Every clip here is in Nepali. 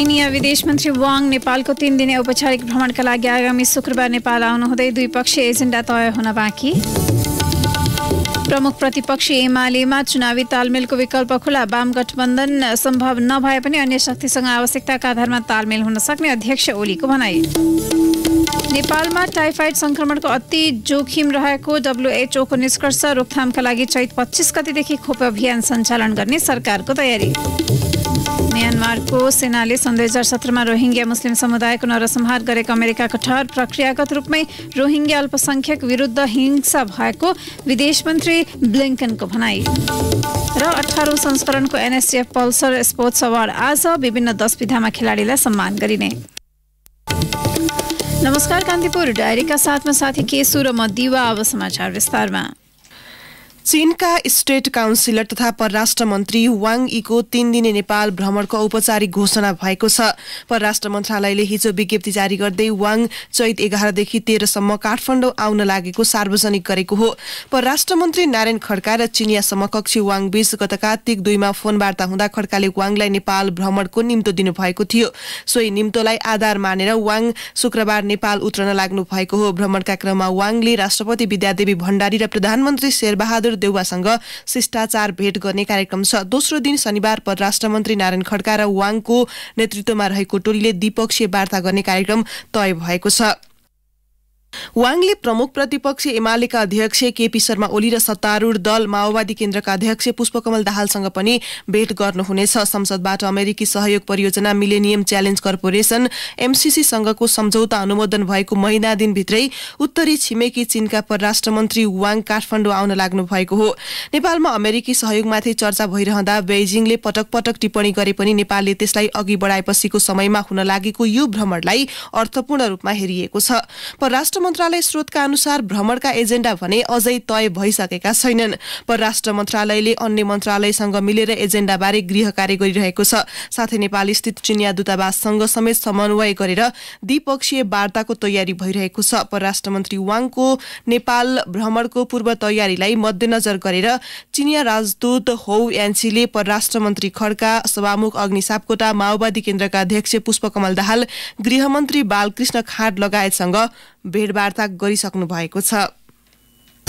चीनिया विदेश मन्त्री वांग नेपाल को 3 दिन औपचारिक भ्रमण का लागि आगामी शुक्रबार नेपाल आउनुहुँदै द्विपक्षीय एजेंडा तय होना बाकी। प्रमुख प्रतिपक्षी एमालेमा चुनावी तालमेल को विकल्प खुला, वाम गठबंधन संभव नभए पनि अन्य शक्तिसँग आवश्यकता का आधार में तालमेल हुन सक्ने अध्यक्ष ओली को भनाई। नेपालमा टाइफाइड संक्रमण को अति जोखिम रहेको WHO को निष्कर्ष, रोकथाम का लागि चैत 25 गतेदेखि खोप अभियान संचालन गर्ने सरकार को तयारी। म्यांमार को सेनाले सन् 2017 में रोहिंग्या मुस्लिम समुदाय को नरसंहार गरेको अमेरिका को ठहर, प्रक्रियागत रूप में रोहिंग्या अल्पसंख्यक विरुद्ध हिंसा भएको विदेश मंत्री ब्लिंकन को भनाई। र 18औं संस्करण को NSJAFF पल्सर स्पोर्ट्स अवार्ड आज विभिन्न 10 विधामा खेलाडीलाई सम्मान गरिने। नमस्कार, कान्तिपुर डायरी का साथमा साथी केशु र म दिवा। अब समाचार विस्तारमा। चीन का स्टेट काउंसिलर तथा परराष्ट्र मंत्री वांग यी को 3 दिने नेपाल भ्रमण को औपचारिक घोषणा भएको छ। परराष्ट्र मंत्रालयले हिजो विज्ञप्ति जारी गर्दै वांग चैत 11 देखि 13 सम्म काठमाडौँ आउन लागेको सार्वजनिक गरेको हो। परराष्ट्र मंत्री नारायण खड़का र चीनिया समकक्षी वांग बीच गत कार्तिक 2 मा फोनवार्ता हुँदा खड्काले वांगलाई नेपाल भ्रमणको निम्तो दिनुभएको थियो। सोही निम्तोलाई आधार मानेर वांग शुक्रबार नेपाल उत्रन लाग्नु भएको हो। भ्रमणका क्रममा वांगले राष्ट्रपति विद्यादेवी भण्डारी र प्रधानमन्त्री शेरबहादुर देउवासँग शिष्टाचार भेट गर्ने कार्यक्रम छ। दोस्रो दिन शनिबार परराष्ट्र मन्त्री नारायण खड्का र वाङको नेतृत्वमा रहेको टोलीले द्विपक्षीय वार्ता गर्ने कार्यक्रम तय भएको छ। वाङले प्रमुख प्रतिपक्षी एमालेका अध्यक्ष केपी शर्मा ओली र सत्तारूढ दल माओवादी केन्द्रका अध्यक्ष पुष्पकमल दाहलसँग पनि भेट गर्नुहुनेछ। संसदबाट अमेरिकी सहयोग परियोजना मिलेनियम च्यालेन्ज कर्पोरेसन MCC सँगको सम्झौता अनुमोदन भएको महिना दिनभित्रै उत्तरी छिमेकी चीनका परराष्ट्र मन्त्री वाङ काठमाडौँ आउन लाग्नु भएको हो। नेपालमा अमेरिकी सहयोगमाथि चर्चा भइरहँदा बेजिङले पटक पटक टिप्पणी गरे पनि नेपालले त्यसलाई अघि बढाएपछिको समयमा हुन लागेको यो भ्रमणलाई अर्थपूर्ण रूपमा हेरिएको छ। परराष्ट्र मन्त्रालय स्रोतका अनुसार भ्रमणका एजेन्डा भने अझै तय भइसकेका छैनन्। परराष्ट्र मन्त्रालयले अन्य मन्त्रालयसँग मिलेर एजेन्डाबारे गृह कार्य गरिरहेको छ। साथै नेपाल स्थित चिनिया दूतावाससँग समेत समन्वय गरेर द्विपक्षीय वार्ताको तयारी भइरहेको छ। परराष्ट्र मन्त्री वाङको नेपाल भ्रमणको पूर्व तयारीलाई मध्यनजर गरेर चिनिया राजदूत हौ यान्सीले परराष्ट्र मन्त्री खड्का, सभामुख अग्नि सापकोटा, माओवादी केन्द्रका अध्यक्ष पुष्पकमल दाहाल, गृहमन्त्री बालकृष्ण खाँड लगायतसँग भेटवार्ता गरिसक्नु भएको छ। 5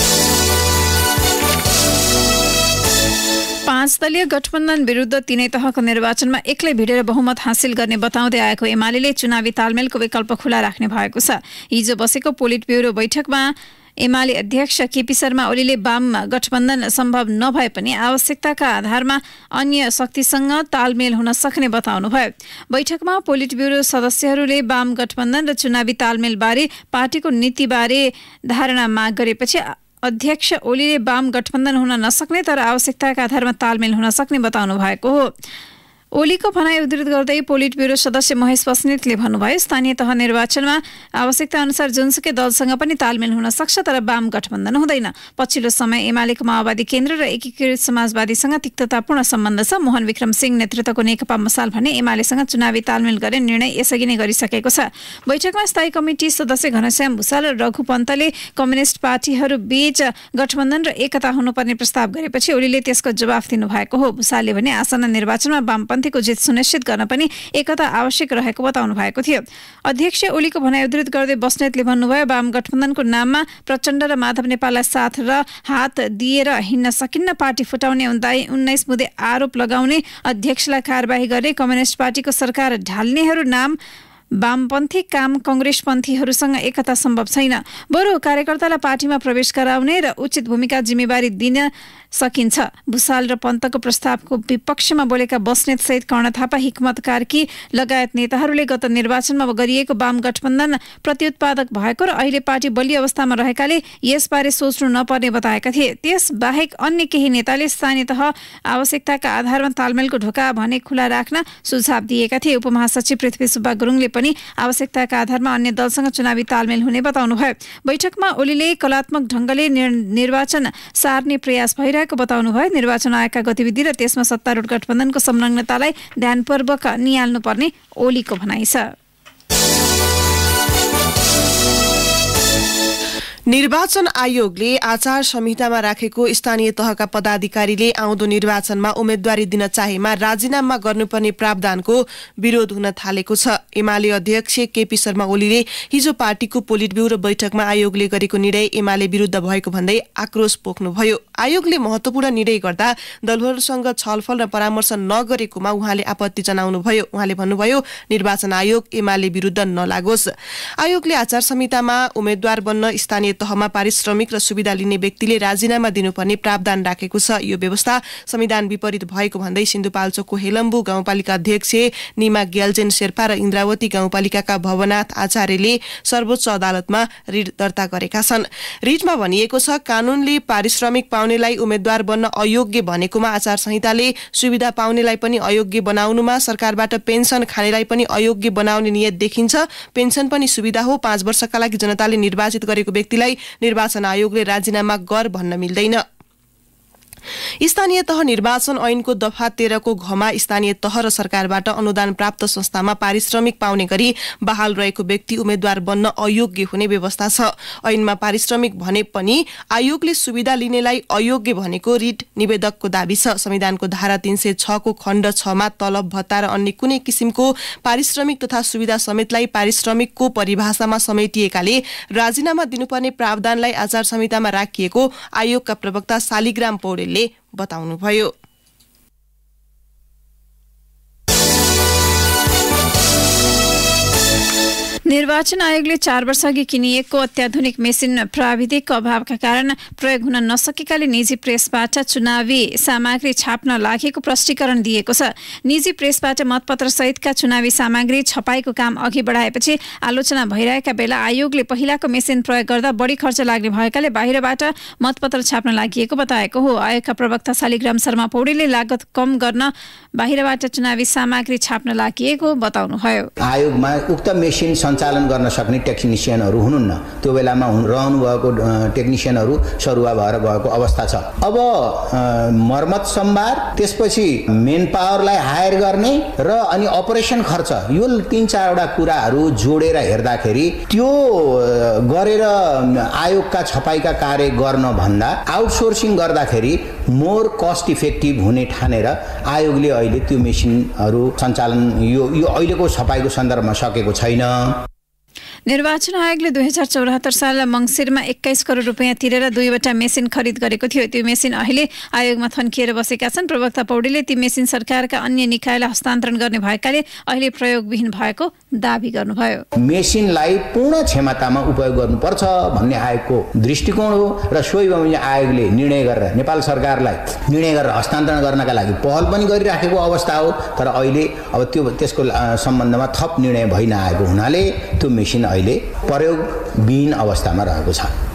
दलीय गठबन्धन विरुद्ध 3 तहको निर्वाचनमा एक्लै भिडेर बहुमत हासिल गर्ने बताउँदै आएको एमालेले चुनावी तालमेलको विकल्प खुला राख्ने भएको छ। हिजो बसेको पोलिट ब्युरो बैठकमा एमाले अध्यक्ष केपी शर्मा ओलीले वाम गठबन्धन सम्भव नभए पनि आवश्यकताका आधारमा अन्य शक्तिसँग तालमेल हुन सक्ने बताउनुभयो। बैठकमा पोलिट ब्युरो सदस्यहरूले वाम गठबन्धन र चुनावी तालमेलबारे पार्टीको नीतिबारे धारणा माग गरेपछि अध्यक्ष ओलीले वाम गठबन्धन हुन नसक्ने तर आवश्यकताका आधारमा तालमेल हुन सक्ने बताउनु भएको हो। ओलीको भनाई उद्धृत गर्दै पोलिट ब्युरो सदस्य महेश बस्नेतले भन्नुभयो, स्थानीय तह निर्वाचनमा आवश्यकता अनुसार जुनसुकै दलसँग पनि तालमेल हुन सक्छ तर वाम गठबन्धन हुँदैन। पछिल्लो समय एमालेको माओवादी केन्द्र र एकीकृत समाजवादीसँग तिक्ततापूर्ण सम्बन्ध छ। मोहन विक्रम सिंह नेतृत्वको नेकपा मसाल भने एमालेसँग चुनावी तालमेल गर्ने निर्णय यसअघि नै गरिसकेको छ। बैठकमा स्थायी कमिटी सदस्य घनश्याम भुसाल र रघु पन्तले कम्युनिस्ट पार्टीहरू बीच गठबन्धन र एकता हुनुपर्ने प्रस्ताव गरेपछि ओलीले त्यसको जवाफ दिनुभएको हो। भुसालले भने आसन्न निर्वाचनमा वामपन्थी को जित सुनिश्चित गर्न पनि एकता आवश्यक रहेको बताउनु भएको थियो। अध्यक्ष ओलीको भनाई उद्धृत गर्दै बस्नेतले भन्नुभयो, वाम गठबन्धनको नाममा प्रचण्ड र माधव नेपाललाई साथ र हात दिएर हिँड्न सकिन्न, पार्टी फुटाउने 19 मुद्दे आरोप लगाउने, अध्यक्षलाई कारबाही गर्ने, कम्युनिस्ट पार्टीको सरकार ढाल्नेहरू नाम वामपन्थी काम कंग्रेसपन्थीहरूसँग एकता सम्भव छैन। बरु कार्यकर्तालाई पार्टीमा प्रवेश गराउने र उचित भूमिका जिम्मेवारी दिन सकिन्छ। भुसाल र पन्तको प्रस्तावको विपक्षमा बोलेका बस्नेत सहित कर्ण थापा, हिक्मत कार्की लगायत नेताहरूले गत निर्वाचनमा गरिएको वाम गठबन्धन प्रत्युत्पादक भएको र अहिले पार्टी बलियो अवस्थामा रहेकाले यसबारे सोच्नु नपर्ने बताएका थिए। त्यसबाहेक अन्य केही नेताले स्थानीय तह आवश्यकताका आधारमा तालमेलको ढोका भने खुला राख्न सुझाव दिएका थिए। उपमहासचिव पृथ्वी सुब्बा गुरुङले पनि आवश्यकताका आधारमा अन्य दलसँग चुनावी तालमेल हुने बताउनुभयो। बैठकमा ओलीले कलात्मक ढंगले निर्वाचन सार्ने प्रयास भइरहेको बताउनुभयो। निर्वाचन आयोगका गतिविधि र त्यसमा सत्तारूढ गठबन्धनको संलग्नतालाई ध्यानपूर्वक निहाल्नुपर्ने ओलीको भनाइ छ। निर्वाचन आयोगले आचार संहितामा राखेको स्थानीय तहका पदाधिकारीले आउँदो निर्वाचनमा उम्मेदवारी दिन चाहेमा राजीनामा गर्नुपर्ने प्रावधानको विरोध हुन थालेको छ। एमाले अध्यक्ष केपी शर्मा ओलीले हिजो पार्टीको पोलिट ब्युरो बैठकमा आयोगले गरेको निर्णय एमाले विरुद्ध भएको भन्दै आक्रोश पोख्नुभयो। आयोगले महत्वपूर्ण निर्णय गर्दा दलहरूसँग छलफल र परामर्श नगरेकोमा उहाँले आपत्ति जनाउनुभयो। उहाँले भन्नुभयो निर्वाचन आयोग एमाले विरुद्ध नलागोस्। आयोगले आचार संहितामा उम्मेद्वार बन्न स्थानीय तहमा पारिश्रमिक र सुविधा लिने व्यक्तिले राजीनामा दिनुपर्ने प्रावधान राखेको छ। यो व्यवस्था संविधान विपरीत भएको भन्दै सिन्धुपाल्चोकको हेलम्बु गाउँपालिका अध्यक्ष नीमा गेलजेन शेरपा र इन्द्रावती गाउँपालिकाका भवनाथ आचार्यले सर्वोच्च अदालतमा रिट दर्ता गरेका छन्। रिटमा भनिएको छ कानूनले पारिश्रमिक पाउनेलाई उम्मेद्वार बन्न अयोग्य भनेकोमा आचार संहिताले सुविधा पाउनेलाई पनि अयोग्य बनाउनुमा सरकारबाट पेन्सन खानेलाई पनि अयोग्य बनाउने नियत देखिन्छ। पेन्सन पनि सुविधा हो। 5 वर्षका लागि जनताले निर्वाचित गरेको व्यक्ति निर्वाचन आयोगले राजीनामा गर भन्न मिल्दैन। स्थानीय तह निर्वाचन ऐनको दफा 13 को घमा स्थानीय तह र सरकारबाट अनुदान प्राप्त संस्थामा पारिश्रमिक पाउने गरी बहाल रहेको व्यक्ति उम्मेद्वार बन्न अयोग्य हुने व्यवस्था छ। ऐनमा पारिश्रमिक भने पनि आयोगले सुविधा लिनेलाई अयोग्य भनेको रिट निवेदकको दाबी छ। संविधानको धारा 306 को खण्ड 6 मा तलब भत्ता र अन्य कुनै किसिमको पारिश्रमिक तथा सुविधा समेतलाई पारिश्रमिकको परिभाषामा समेटिएकाले राजीनामा दिनुपर्ने प्रावधानलाई आचार संहितामा राखिएको आयोगका प्रवक्ता शालिग्राम पौडेल बताउनुभयो। निर्वाचन आयोगले 4 वर्ष अघि किनिएको अत्याधुनिक मेसिन प्राविधिक अभावका कारण प्रयोग हुन नसकेकाले निजी प्रेसबाट चुनावी सामग्री छाप्न लागेको प्रष्टीकरण दिएको छ। निजी प्रेसबाट मतपत्र सहितका चुनावी सामग्री छपाईको काम अघि बढाएपछि आलोचना भइरहेका बेला आयोगले पहिलाको मेसिन प्रयोग गर्दा बढी खर्च लाग्ने भएकाले बाहिरबाट मतपत्र छाप्न लागेको बताएको हो। आयोगका प्रवक्ता शालिग्राम शर्मा पौडेलले लागत कम गर्न बाहिरबाट चुनावी सामग्री छाप्न लागेको बताउनुभयो। आयोगमा उक्त मेसिन सञ्चालन गर्न सक्ने टेक्निसियनहरू हुनुहुन्न। त्यो बेलामा रहनुभएको टेक्निसियनहरू सरुवा भएर गएको अवस्था छ। अब मर्मत सम्भार, त्यसपछि मेन पावरलाई हायर गर्ने र अनि अपरेसन खर्च, यो 3-4 वटा कुराहरू जोडेर हेर्दाखेरि त्यो गरेर आयोगका छपाईका कार्य गर्न भन्दा आउटसोर्सिङ गर्दाखेरि मोर कस्ट इफेक्टिभ हुने ठानेर आयोगले अहिले त्यो मेसिनहरू सञ्चालन यो अहिलेको छपाईको सन्दर्भमा सकेको छैन। निर्वाचन आयोगले 2074 साल मंगसिरमा 21 करोड रुपियाँ तिरेर 2 वटा मेसिन खरिद गरेको थियो। त्यो मेसिन अहिले आयोगमा थन्किएर बसेका छन्। प्रवक्ता पौडेलले ती मेसिन सरकारका अन्य निकायलाई हस्तान्तरण गर्ने भएकाले अहिले प्रयोगविहीन भएको दावी गर्नुभयो। मेसिनलाई पूर्ण क्षमतामा उपयोग गर्नुपर्छ भन्ने आयोगको दृष्टिकोण हो र सोही बमोजिम आयोगले निर्णय गरेर नेपाल सरकारलाई निर्णय गरेर हस्तान्तरण गर्नका लागि पहल पनि गरिराखेको अवस्था हो। तर अहिले अब त्यसको सम्बन्धमा थप निर्णय भइ नआएको हुनाले त्यो मेसिन अहिले प्रयोगविहीन अवस्थामा रहेको छ।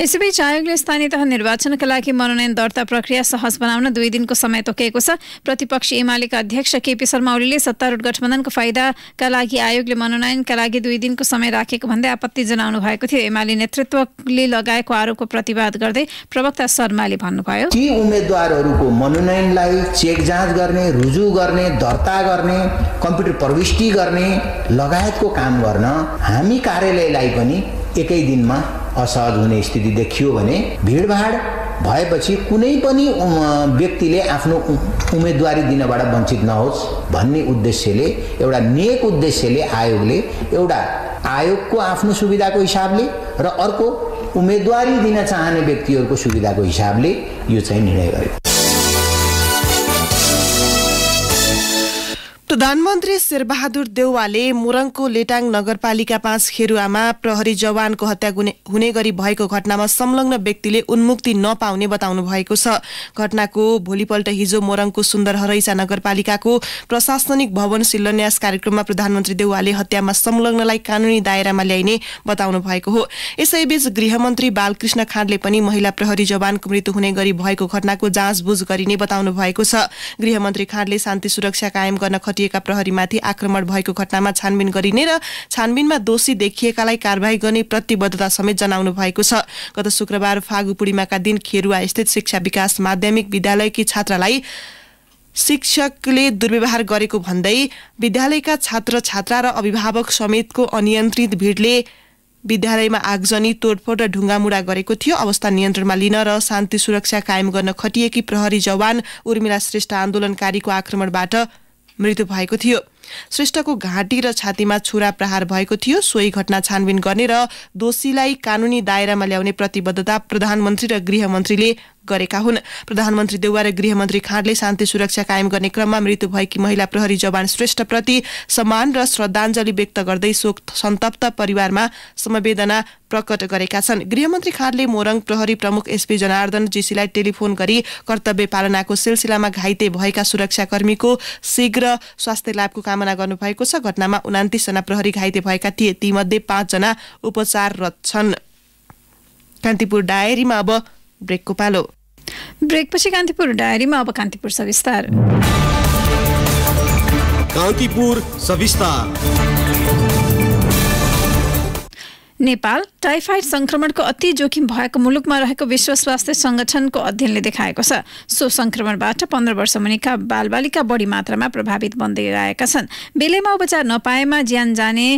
यसैबीच आयोगले स्थानीय तह निर्वाचनका लागि मनोनयन दर्ता प्रक्रिया सहज बनाउन 2 दिनको समय तोकेको छ। प्रतिपक्षी एमालेका अध्यक्ष केपी शर्मा ओलीले सत्तारूढ गठबन्धनको फाइदाका लागि आयोगले मनोनयनका लागि 2 दिनको समय राखेको भन्दै आपत्ति जनाउनु भएको थियो। एमाले नेतृत्वले लगाएको आरोपको प्रतिवाद गर्दै प्रवक्ता शर्माले भन्नुभयो ती उम्मेद्वारहरूको मनोनयनलाई चेक जाँच गर्ने, रुजु गर्ने, दर्ता गर्ने, कम्प्युटर प्रविष्टि गर्ने लगायतको काम गर्न हामी कार्यालयलाई पनि एकै दिनमा असहज हुने स्थिति देखियो भने भीडभाड भएपछि कुनै पनि व्यक्तिले आफ्नो उम्मेदवारी दिनबाट वञ्चित नहोस् भन्ने उद्देश्यले एउटा नेक उद्देश्यले आयोगले एउटा आयोगको आफ्नो सुविधाको हिसाबले र अर्को उम्मेदवारी दिन चाहने व्यक्तिहरूको सुविधाको हिसाबले यो चाहिँ निर्णय गर्यो। प्रधानमन्त्री शेरबहादुर देउवाले मुरङको लेटाङ नगरपालिका 5 खेरुवामा प्रहरी जवानको हत्या हुने गरी भएको घटनामा संलग्न व्यक्तिले उन्मुक्ति नपाउने बताउनु भएको छ। घटनाको भोलिपल्ट हिजो मोरङको सुन्दरहरैसा नगरपालिकाको प्रशासनिक भवन शिलान्यास कार्यक्रममा प्रधानमन्त्री देउवाले हत्यामा संलग्नलाई कानूनी दायरामा ल्याइने बताउनु भएको हो। यसैबीच गृहमन्त्री बालकृष्ण खाँडले पनि महिला प्रहरी जवानको मृत्यु हुने गरी भएको घटनाको जाँचबुझ गरिने बताउनु भएको छ। गृहमन्त्री खाँडले शान्ति सुरक्षा कायम गर्न खटिएको प्रहरीमाथि आक्रमण भएको घटनामा छानबिन गरिने र छानबिनमा दोषी देखिएकालाई कारवाही गर्ने प्रतिबद्धता समेत जनाउनु भएको छ। गत शुक्रबार फागु पूर्णिमाका दिन खेरुवा स्थित शिक्षा विकास माध्यमिक विद्यालयकी छात्रालाई शिक्षकले दुर्व्यवहार गरेको भन्दै विद्यालयका छात्र छात्रा र अभिभावक समेतको अनियन्त्रित भिडले विद्यालयमा आगजनी तोडफोड र ढुङ्गामुडा गरेको थियो। अवस्था नियन्त्रणमा लिन र शान्ति सुरक्षा कायम गर्न खटिएकी प्रहरी जवान उर्मिला श्रेष्ठ आन्दोलनकारीको आक्रमणबाट मृत्यु भएको थियो। श्रेष्ठको घाँटी र छातीमा छुरा प्रहार भएको थियो। सोही घटना छानबिन गर्ने र दोषीलाई कानूनी दायरामा ल्याउने प्रतिबद्धता प्रधानमन्त्री र गृहमन्त्रीले गरेका हुन्। प्रधानमन्त्री देउवा र गृहमन्त्री खाँडले शान्ति सुरक्षा कायम गर्ने क्रममा मृत्यु भएकी महिला प्रहरी जवान श्रेष्ठप्रति सम्मान र श्रद्धाञ्जली व्यक्त गर्दै शोक सन्तप्त परिवारमा समवेदना प्रकट गरेका छन्। गृहमन्त्री खाँडले मोरङ प्रहरी प्रमुख एसपी जनार्दन जीसीलाई टेलिफोन गरी कर्तव्य पालनाको सिलसिलामा घाइते भएका सुरक्षाकर्मीको शीघ्र स्वास्थ्य लाभको कामना गर्नुभएको छ। घटनामा 29 जना प्रहरी घाइते भएका थिए, तीमध्ये 5 जना उपचाररत छन्। कान्तिपुर डायरीमा अब ब्रेकको पालो। ब्रेकपछि कान्तिपुर डायरीमा अब कान्तिपुर सविस्तार। कान्तिपुर सविस्तार। नेपाल टाइफाइड संक्रमणको अति जोखिम भएको मुलुकमा रहेको विश्व स्वास्थ्य संगठनको अध्ययनले देखाएको छ। सो संक्रमणबाट 15 वर्ष मुनिका बालबालिका बढी मात्रामा प्रभावित बन्दै रहेका छन्। बेलैमा उपचार नपाएमा ज्यान जाने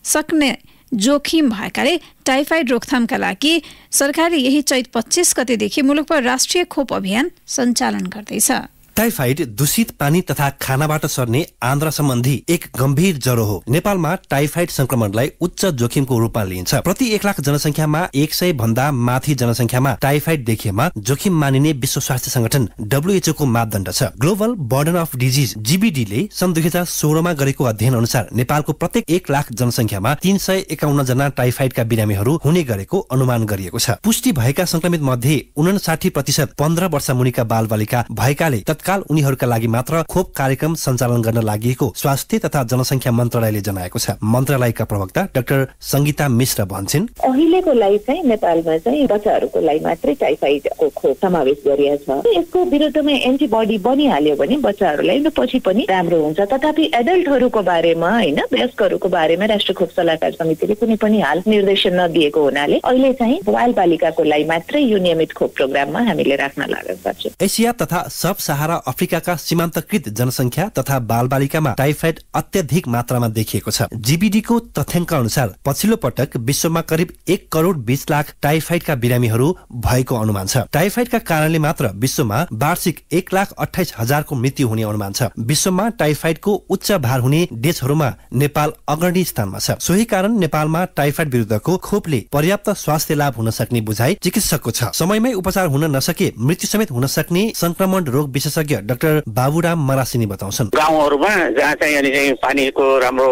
सक्ने जोखिम भएकाले टाइफाइड रोकथामका लागि सरकारले यही चैत 25 गतेदेखि मुलुकमा राष्ट्रिय खोप अभियान सञ्चालन गर्दैछ। टाइफाइड दूषित पानी तथा खानाबाट सर्ने आन्द्रा सम्बन्धी एक गम्भीर ज्वरो हो। नेपालमा टाइफाइड संक्रमणलाई उच्च जोखिमको रूपमा लिइन्छ। प्रति 1 लाख जनसंख्यामा 100 भन्दा माथि जनसंख्यामा टाइफाइड देखिएमा जोखिम मानिने विश्व स्वास्थ्य संगठन WHO को मापदण्ड छ। Global burden of disease GBD ले सन् 2016 मा गरेको अध्ययन अनुसार नेपालको प्रत्येक 1 लाख जनसंख्यामा 351 जना टाइफाइडका बिरामीहरू हुने गरेको अनुमान गरिएको छ। पुष्टि भएका संक्रमित मध्ये 59% 15 वर्ष मुनिका बालबालिका भएकाले काल उनीहरूका लागि मात्र खोप कार्यक्रम सञ्चालन गर्न लागिएको स्वास्थ्य तथा जनसंख्या मन्त्रालयले जनाएको छ। मन्त्रालयका प्रवक्ता डाक्टर संगीता मिश्र भन्छन्, अहिलेको लागि चाहिँ नेपालमा चाहिँ बच्चाहरूको लागि मात्रै टाइफाइडको खोप समावेश गरिएको छ। यसको विरुद्धमा एन्टिबडी बनिहाल्यो भने बच्चाहरूलाई पछि पनि राम्रो हुन्छ। तथापि एडल्टहरूको बारेमा होइन, वयस्कहरूको बारेमा राष्ट्रिय खोप सल्लाहकार समितिले कुनै पनि हाल निर्देशन नदिएको हुनाले अहिले चाहिँ बालबालिकाको लागि मात्रै यो नियमित खोप प्रोग्राममा हामीले राख्न लागेका छौँ। एसिया तथा सब सहारा अफ्रिकाका सीमान्तकृत जनसंख्या तथा बालबालिकामा टाइफाइड अत्यधिक मात्रामा देखिएको छ। जीबीडी को तथ्याङ्क अनुसार पछिल्लो पटक विश्वमा करिब 1,20,00,000 टाइफाइडका बिरामीहरू भएको अनुमान छ। टाइफाइडका कारणले मात्र विश्वमा वार्षिक 1,28,000 को मृत्यु हुने अनुमान छ। विश्वमा टाइफाइडको उच्च भार हुने देशहरूमा नेपाल अग्रणी स्थानमा छ। सोही कारण नेपालमा टाइफाइड विरुद्धको खोपले पर्याप्त स्वास्थ्य लाभ हुन सक्ने बुझाइ चिकित्सकको छ। समयमै उपचार हुन नसके मृत्यु समेत हुन सक्ने संक्रमण रोग विशेषज्ञ डाक्टर बाबुराम मरासिनी बताउँछन्, गाउँहरूमा जहाँ चाहिँ पानीको राम्रो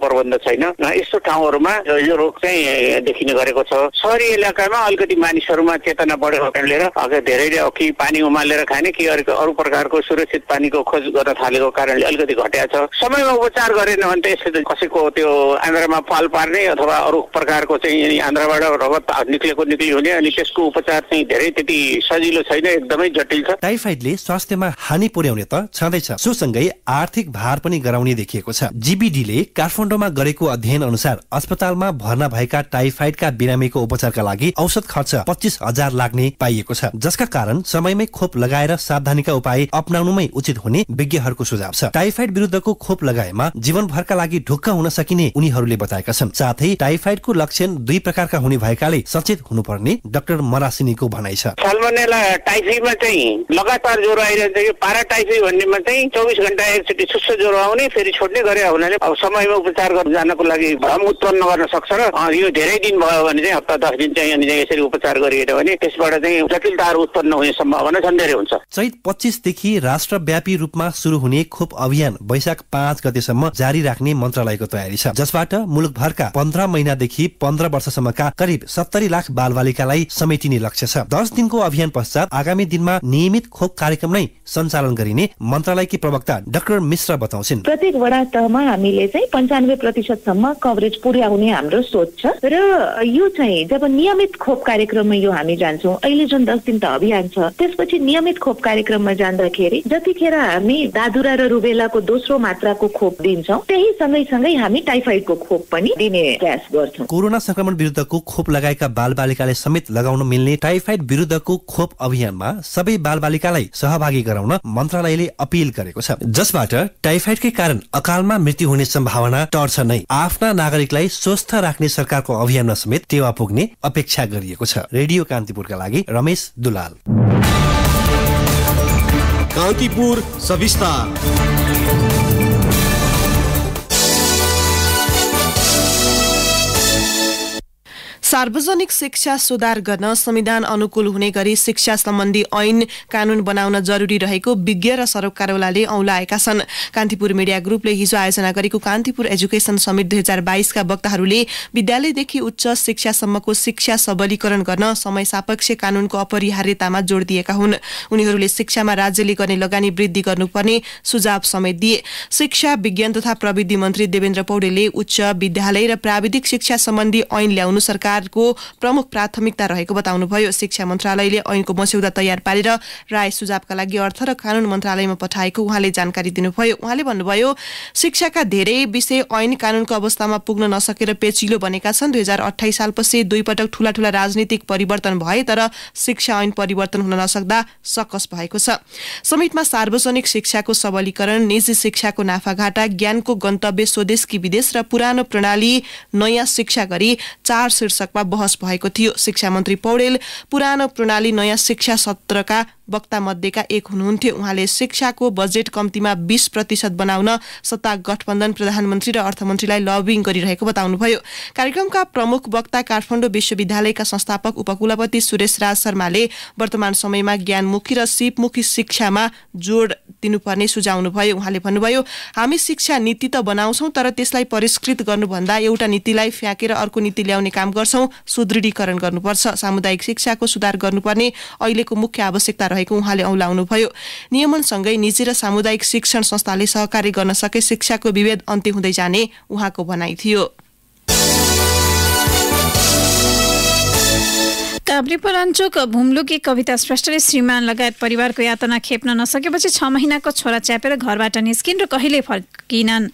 प्रबन्ध छैन यस्तो ठाउँहरूमा यो रोग चाहिँ देखिने गरेको छ। शहरी इलाकामा अलिकति मानिसहरूमा चेतना बढेको कारणले धेरैले अघि पानी उमालेर खाने कि अरू प्रकारको सुरक्षित पानीको खोज गर्न थालेको कारणले अलिकति घटेको छ। समयमा उपचार गरेन भने त यसले कसैको त्यो आन्द्रामा पाल पार्ने अथवा अरू प्रकारको चाहिँ आन्द्राबाट रगत निक्लेको निक्ली हुने अनि त्यसको उपचार चाहिँ धेरै त्यति सजिलो छैन, एकदमै जटिल छ। टाइफाइडले स्वास्थ्यमा हानि पुर्याउने त छँदैछ, सोसँगै आर्थिक भार पनि गराउने देखिएको छ। जीबीडीले काठमाडौँमा गरेको अध्ययन अनुसार अस्पतालमा भर्ना भएका टाइफाइडका बिरामीको उपचारका लागि औसत खर्च 25,000 लाग्ने पाइएको छ, जसका कारण समयमै खोप लगाएर सावधानीका उपाय अपनाउनुमै उचित हुने विज्ञहरूको सुझाव छ। टाइफाइड विरुद्धको खोप लगाएमा जीवनभरका लागि ढुक्क हुन सकिने उनीहरूले बताएका छन्। साथै टाइफाइडको लक्षण 2 प्रकारका हुने भएकाले सचेत हुनुपर्ने डाक्टर मरासिनीको भनाइ छ। पाराटाइफी भन्नेमा चाहिँ 24 घण्टा एकचोटि सुस्त ज्वरो आउने फेरि छोड्ने गरे हुनाले अब समयमा उपचार गर्न जानको लागि भ्रम उत्पन्न गर्न सक्छ र यो धेरै दिन भयो भने चाहिँ हप्ता 10 दिन चाहिँ अनि यसरी उपचार गरिएन भने त्यसबाट चाहिँ जटिलताहरू उत्पन्न हुने सम्भावना झन् धेरै हुन्छ। चैत 25 देखि राष्ट्रव्यापी रूपमा सुरु हुने खोप अभियान वैशाख 5 गतेसम्म जारी राख्ने मन्त्रालयको तयारी छ, जसबाट मुलुकभरका 15 महिनादेखि 15 वर्षसम्मका करिब 70 लाख बालबालिकालाई समेटिने लक्ष्य छ। 10 दिनको अभियान पश्चात आगामी दिनमा नियमित खोप कार्यक्रम नै सञ्चालन गरिने मन्त्रालयकी प्रवक्ता डाक्टर मिश्र बताउँछिन्, प्रत्येक वडा तहमा हामीले चाहिँ 95%सम्म कभरेज पुर्याउने हाम्रो सोच छ र यो चाहिँ जब नियमित खोप कार्यक्रममा यो हामी जान्छौँ। अहिले जुन 10 दिन त अभियान छ, त्यसपछि नियमित खोप कार्यक्रममा जाँदाखेरि जतिखेर हामी दादुरा र रुबेलाको दोस्रो मात्राको खोप दिन्छौँ, त्यही सँगैसँगै हामी टाइफाइडको खोप पनि दिने प्रयास गर्छौँ। कोरोना संक्रमण विरुद्धको खोप लगाएका बालबालिकाले समेत लगाउन मिल्ने टाइफाइड विरुद्धको खोप अभियानमा सबै बालबालिकालाई सहभागी गराउन मन्त्रालयले अपील गरेको छ, जसबाट टाइफाइडकै कारण अकालमा मृत्यु हुने सम्भावना टर्छ नै। आफ्ना नागरिकलाई स्वस्थ राख्ने सरकारको अभियानमा समेत टेवा पुग्ने अपेक्षा गरिएको छ। रेडियो कान्तिपुरका लागि रमेश दुलाल। कान्तिपुर सविस्तार। सार्वजनिक शिक्षा सुधार गर्न संविधान अनुकूल हुने गरी शिक्षा सम्बन्धी ऐन कानून बनाउन जरुरी रहेको विज्ञ र सरोकारवालाले औलाएका छन्। कान्तिपुर मिडिया ग्रुपले हिजो आयोजना गरेको कान्तिपुर एजुकेशन समिट 2022 का वक्ताहरूले विद्यालयदेखि उच्च शिक्षासम्मको शिक्षा सबलीकरण गर्न समय सापेक्ष कानूनको अपरिहार्यतामा जोड दिएका हुन्। उनीहरूले शिक्षामा राज्यले गर्ने लगानी वृद्धि गर्नुपर्ने सुझाव समेत दिए। शिक्षा विज्ञान तथा प्रविधि मन्त्री देवेन्द्र पौडेलले उच्च विद्यालय र प्राविधिक शिक्षा सम्बन्धी ऐन ल्याउनु सरकार को प्रमुख प्राथमिकता रहेको बताउनुभयो। शिक्षा मन्त्रालयले ऐनको मस्यौदा तयार पारेर राय सुझावका लागि अर्थ र कानून मन्त्रालयमा पठाएको उहाँले जानकारी दिनुभयो। उहाँले भन्नुभयो, शिक्षाका धेरै विषय ऐन कानूनको अवस्थामा पुग्न नसकेर पेचिलो बनेका छन्। 2028 सालपछि दुईपटक ठूला ठूला राजनीतिक परिवर्तन भए, तर शिक्षा ऐन परिवर्तन हुन नसक्दा सकस भएको छ। समिटमा सार्वजनिक शिक्षाको सबलीकरण, निजी शिक्षाको नाफाघाटा, ज्ञानको गन्तव्य स्वदेश कि विदेश र पुरानो प्रणाली नयाँ शिक्षा गरी 4 शीर्षक बहस भएको थियो। शिक्षा मन्त्री पौडेल पुरानो प्रणाली नयाँ शिक्षा सत्रका वक्ता मध्येका एक हुनुहुन्थ्यो। उहाँले शिक्षाको बजेट कम्तीमा 20% बनाउन सत्ता गठबन्धन प्रधानमन्त्री र अर्थमन्त्रीलाई लबिङ गरिरहेको बताउनुभयो। कार्यक्रमका प्रमुख वक्ता काठमाडौँ विश्वविद्यालयका संस्थापक उपकुलपति सुरेश राज शर्माले वर्तमान समयमा ज्ञानमुखी र सिपमुखी शिक्षामा जोड दिनुपर्ने सुझाउनुभयो। उहाँले भन्नुभयो, हामी शिक्षा नीति त बनाउँछौँ, तर त्यसलाई परिष्कृत गर्नुभन्दा एउटा नीतिलाई फ्याँकेर अर्को नीति ल्याउने काम गर्छौं। सुदृढीकरण गर्नुपर्छ। सामुदायिक शिक्षाको सुधार गर्नुपर्ने अहिलेको मुख्य आवश्यकता रहेको उहाँले औलाउनुभयो। नियमनसँगै निजी र सामुदायिक शिक्षण संस्थाले सहकार्य गर्न सके शिक्षाको विभेद अन्त्य हुँदै जाने उहाँको भनाइ थियो। काभ्रेपराञ्चोक भुम्लुकी कविता श्रेष्ठले श्रीमान लगायत परिवारको यातना खेप्न नसकेपछि 6 महिनाको छोरा च्यापेर घरबाट निस्किन् र कहिल्यै फर्किनन्।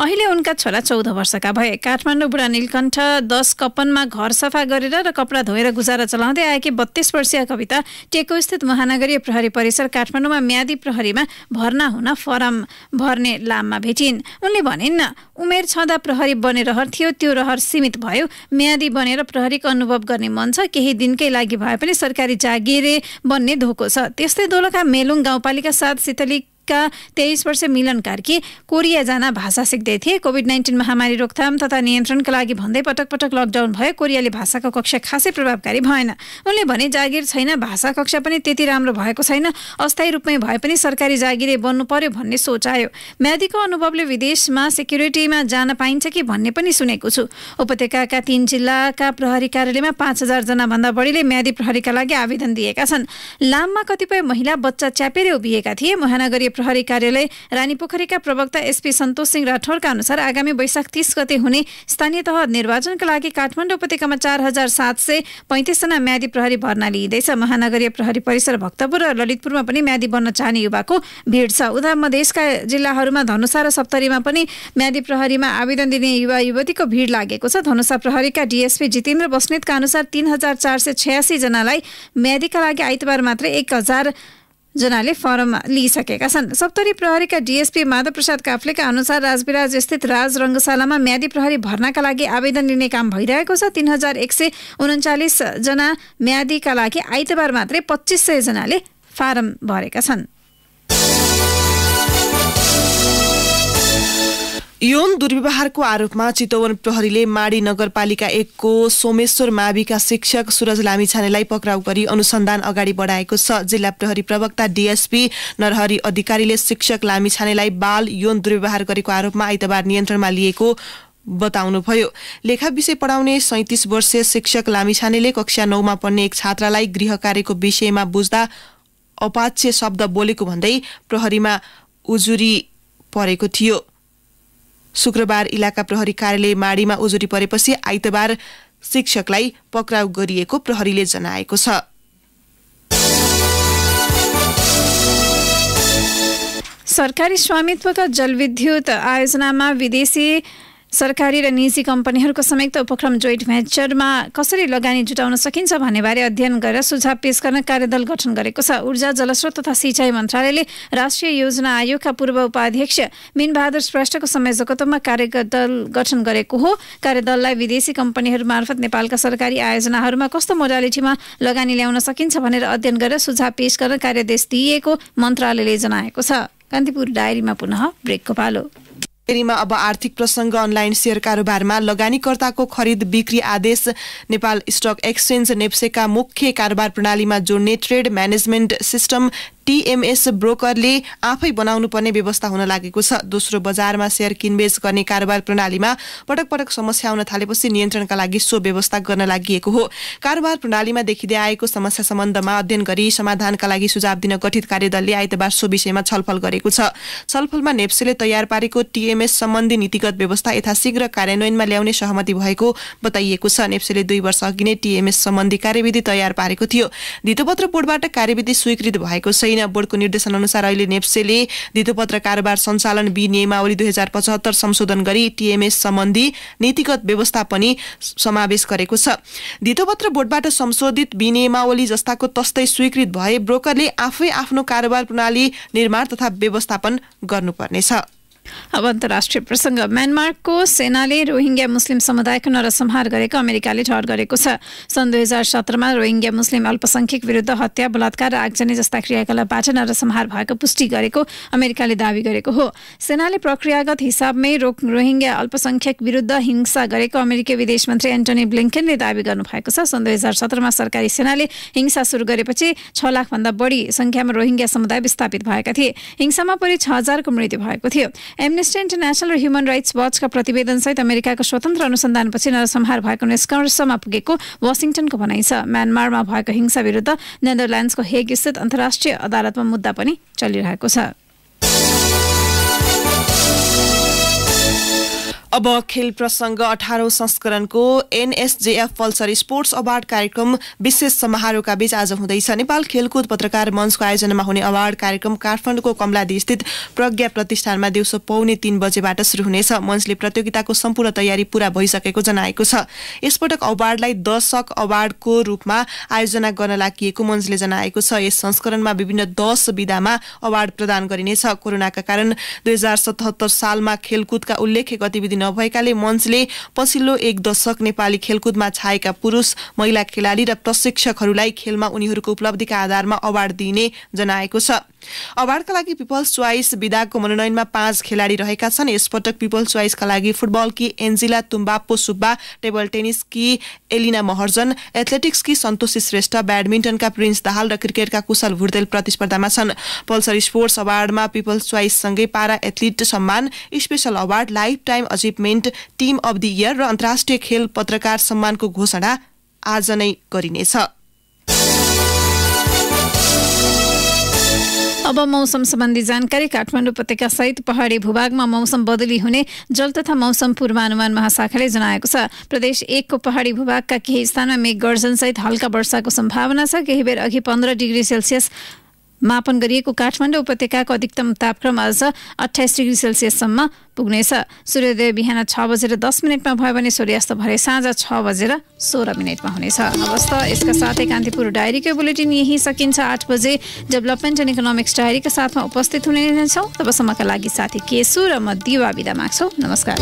अहिले उनका छोरा 14 वर्षका भए। काठमाडौँ बुढा नीलकण्ठ 10 कपनमा घर सफा गरेर र कपडा धोएर गुजारा चलाउँदै आएकी 32 वर्षीय कविता टेकोस्थित महानगरीय प्रहरी परिसर काठमाडौँमा म्यादी प्रहरीमा भर्ना हुन फर्म भर्ने लाममा भेटिन्। उनले भनिन्, उमेर छँदा प्रहरी बने रहर थियो, त्यो रहर सीमित भयो। म्यादी बनेर प्रहरीको अनुभव गर्ने मन छ। केही दिन कै लागि भए पनि सरकारी जागिरे बन्ने धोको छ। त्यस्तै दोलखा मेलुङ गाउँपालिका 7 सितली 23 वर्ष मिलन कार्की कोरिया जान भाषा सिक्दै थिए। कोभिड-19 महामारी रोकथाम तथा नियन्त्रणका लागि भन्दै पटक पटक लकडाउन भयो। कोरियाली भाषाको कक्षा खासै प्रभावकारी भएन। उनले भने, जागिर छैन, भाषा कक्षा पनि त्यति राम्रो भएको छैन, अस्थायी रूपमै भए पनि सरकारी जागिरे बन्नु पर्यो भन्ने सोच आयो। म्यादीको अनुभवले विदेशमा सेक्युरिटीमा जान पाइन्छ कि भन्ने पनि सुनेको छु। उपत्यकाका 3 जिल्लाका प्रहरी कार्यालयमा 5000 जना भन्दा बढीले म्यादी प्रहरीका लागि आवेदन दिएका छन्। लाममा कतिपय महिला बच्चा च्यापेर उभिएका थिए। महानगरीय प्रहरी कार्यालय रानीपोखरीका प्रवक्ता एसपी सन्तोष सिंह राठौरका अनुसार आगामी वैशाख 30 गते हुने स्थानीय तह निर्वाचनका लागि काठमाडौँ उपत्यकामा 4735 जना म्यादी प्रहरी भर्ना लिइँदैछ। महानगरीय प्रहरी परिसर भक्तपुर र ललितपुरमा पनि म्यादी बन्न चाहने युवाको भिड छ। उता मधेसका जिल्लाहरूमा धनुषा र सप्तरीमा पनि म्यादी प्रहरीमा आवेदन दिने युवा युवतीको भिड लागेको छ। धनुषा प्रहरीका डिएसपी जितेन्द्र बस्नेतका अनुसार 3486 जनालाई म्यादीका लागि आइतबार मात्र 1000 जनाले फर्म लिइसकेका छन्। सप्तरी प्रहरीका डिएसपी माधव प्रसाद काफ्लेका अनुसार राजविराज स्थित राज रङ्गशालामा म्यादी प्रहरी भर्नाका लागि आवेदन लिने काम भइरहेको छ। 3139 जना म्यादीका लागि आइतबार मात्रै 2500 जनाले फारम भरेका छन्। यौन दुर्व्यवहारको आरोपमा चितवन प्रहरीले माडी नगरपालिका 1 को सोमेश्वर माविका शिक्षक सूरज लामिछानेलाई पक्राउ गरी अनुसन्धान अगाडि बढाएको छ। जिल्ला प्रहरी प्रवक्ता डीएसपी नरहरी अधिकारीले शिक्षक लामिछानेलाई बाल यौन दुर्व्यवहार गरेको आरोपमा आइतबार नियन्त्रणमा लिएको बताउनुभयो। लेखा विषय पढाउने 37 वर्षीय शिक्षक लामिछानेले कक्षा 9 मा पढ्ने एक छात्रालाई गृह कार्यको विषयमा बुझ्दा अपाच्य शब्द बोलेको भन्दै प्रहरीमा उजुरी परेको थियो। शुक्रबार इलाका प्रहरी कार्यालय माडीमा उजुरी परेपछि आइतबार शिक्षकलाई पक्राउ गरिएको प्रहरीले जनाएको छ। सरकारी स्वामित्वका जलविद्युत आयोजनामा विदेशी सरकारी र निजी कम्पनीहरूको संयुक्त उपक्रम जोइन्ट भेन्चरमा कसरी लगानी जुटाउन सकिन्छ भन्नेबारे अध्ययन गरेर सुझाव पेश गर्न कार्यदल गठन गरेको छ। ऊर्जा जलस्रोत तथा सिंचाई मन्त्रालयले राष्ट्रिय योजना आयोगका पूर्व उपाध्यक्ष मीन बहादुर श्रेष्ठको संयोजकत्वमा कार्यदल गठन गरेको हो। कार्यदललाई विदेशी कम्पनीहरू मार्फत नेपालका सरकारी आयोजनाहरूमा कस्तो मोडालिटीमा लगानी ल्याउन सकिन्छ भनेर अध्ययन गरेर सुझाव पेश गर्न कार्यदेश दिएको मन्त्रालयले जनाएको छ। कान्तिपुर डायरीमा पुनः ब्रेकको पालो। फेरिमा अब आर्थिक प्रसंग। अनलाइन शेयर कारोबारमा लगानीकर्ताको खरीद बिक्री आदेश नेपाल स्टक एक्सचेंज नेप्सेका मुख्य कारोबार प्रणालीमा जोड्ने ट्रेड म्यानेजमेन्ट सिस्टम टीएमएस ब्रोकरले आफै बनाउनुपर्ने व्यवस्था हुन लागेको छ। दोस्रो बजारमा शेयर किनबेच गर्ने कारोबार प्रणालीमा पटक पटक समस्या आउन थालेपछि नियन्त्रणका लागि सो व्यवस्था गर्न लागिएको हो। कारोबार प्रणालीमा देखिँदै आएको समस्या सम्बन्धमा अध्ययन गरी समाधानका लागि सुझाव दिन गठित कार्यदलले आइतबार सो विषयमा छलफल गरेको छ। छलफलमा नेप्सेले तयार पारेको टीएमएस सम्बन्धी नीतिगत व्यवस्था यथाशीघ्र कार्यान्वयनमा ल्याउने सहमति भएको बताइएको छ। नेप्सेले 2 वर्ष अघि नै टीएमएस सम्बन्धी कार्यविधि तयार पारेको थियो। धितोपत्र बोर्डबाट कार्यविधि स्वीकृत भएको छैन। बोर्डको निर्देशन अनुसार अहिले नेप्सेले धितोपत्र कारोबार सञ्चालन नियमावली 2075 संशोधन गरी टीएमएस सम्बन्धी नीतिगत व्यवस्था पनि समावेश गरेको छ। धितोपत्र बोर्डबाट संशोधित नियमावली जस्ताको तस्तै स्वीकृत भए ब्रोकरले आफै आफ्नो कारोबार प्रणाली निर्माण तथा व्यवस्थापन गर्नुपर्नेछ। अब अन्तर्राष्ट्रिय प्रसंग। म्यानमारको सेनाले रोहिंग्या मुस्लिम समुदायको नरसंहार गरेको अमेरिकाले ठहर गरेको छ। सन् 2017मा रोहिंग्या मुस्लिम अल्पसंख्यक विरुद्ध हत्या, बलात्कार र आगजनी जस्ता क्रियाकलापबाट नरसंहार भएको पुष्टि गरेको अमेरिकाले दावी गरेको हो। सेनाले प्रक्रियागत हिसाबमै रोहिंग्या अल्पसंख्यक विरुद्ध हिंसा गरेको अमेरिकी विदेश मन्त्री एंटोनी ब्लिंकनले दावी गर्नुभएको छ। सन् 2017मा सरकारी सेनाले हिंसा सुरु गरेपछि 6 लाखभन्दा बढी संख्यामा रोहिंग्या समुदाय विस्थापित भएका थिए। हिंसामा परि 6,000को मृत्यु भएको थियो। एमनेस्टी इन्टरनेशनल र ह्युमन राइट्स वाचका प्रतिवेदनसहित अमेरिकाको स्वतन्त्र अनुसन्धानपछि नरसंहार भएको निष्कर्षमा पुगेको वासिङटनको भनाइ छ। म्यानमारमा भएको हिंसा विरुद्ध नेदरल्यान्ड्सको हेग स्थित अन्तर्राष्ट्रिय अदालतमा मुद्दा पनि चलिरहेको छ। अब खेल प्रसंग। 18औं संस्करणको NSJAFF पल्सर स्पोर्ट्स अवार्ड कार्यक्रम विशेष समारोहका बीच आज हुँदैछ। नेपाल खेलकुद पत्रकार मञ्चको आयोजनामा हुने अवार्ड कार्यक्रम काठमाडौँको कमलादी स्थित प्रज्ञा प्रतिष्ठानमा दिउँसो 2:45 बजेबाट सुरु हुनेछ। मञ्चले प्रतियोगिताको सम्पूर्ण तयारी पूरा भइसकेको जनाएको छ। यसपटक अवार्डलाई दर्शक अवार्डको रूपमा आयोजना गर्न लागिएको मञ्चले जनाएको छ। यस संस्करणमा विभिन्न 10 विधामा अवार्ड प्रदान गरिनेछ। कोरोनाका कारण 2077 सालमा खेलकुदका उल्लेख्य गतिविधि नभएकाले मञ्चले पछिल्लो 1 दशक नेपाली खेलकुदमा छाएका पुरुष महिला खेलाडी र प्रशिक्षकहरूलाई खेलमा उनीहरूको उपलब्धिका आधारमा अवार्ड दिइने जनाएको छ। अवार्डका लागि पिपल्स च्वाइस विधाको मनोनयनमा 5 खेलाडी रहेका छन्। यसपटक पिपल्स च्वाइसका लागि फुटबल की एंजीला तुम्बो सुब्बा, टेबल टेनिस की एलिना महर्जन, एथलेटिक्स की संतोषी श्रेष्ठ, ब्याडमिन्टन का प्रिंस दाहल र क्रिकेट का कुशल भुर्देल प्रतिस्पर्धामा छन्। पल्सर स्पोर्ट्स अवार्डमा पिपल्स च्वाइस सँगै पारा एथलिट सम्मान, special award, lifetime achievement, team of the year र अन्तर्राष्ट्रिय खेल पत्रकार सम्मानको घोषणा आज नै गरिनेछ। अब मौसम सम्बन्धी जानकारी। काठमाडौँ उपत्यका सहित पहाडी भूभागमा मौसम बदली हुने जल तथा मौसम पूर्वानुमान महाशाखाले जनाएको छ। प्रदेश 1 को पहाडी भूभागका केही स्थानमा मेघ गर्जनसहित हल्का वर्षाको सम्भावना छ। केही बेर अघि 15 डिग्री सेल्सियस मापन गरिएको काठमाडौँ उपत्यकाको अधिकतम तापक्रम आज 28 डिग्री सेल्सियससम्म पुग्नेछ। सूर्योदय बिहान 6:10 मिनटमा भयो भने सूर्यास्त भरे साँझ 6:16 मिनटमा हुनेछ। अवस्था यसका साथै कान्तिपुर डायरीको बुलेटिन यही सकिन्छ। 8 बजे डेभलपमेन्ट एन्ड इकोनोमिक्स डायरीका साथमा उपस्थित हुनेछौँ। तबसम्मका लागि साथी केशु र म दिवा बिदा माग्छौँ। नमस्कार।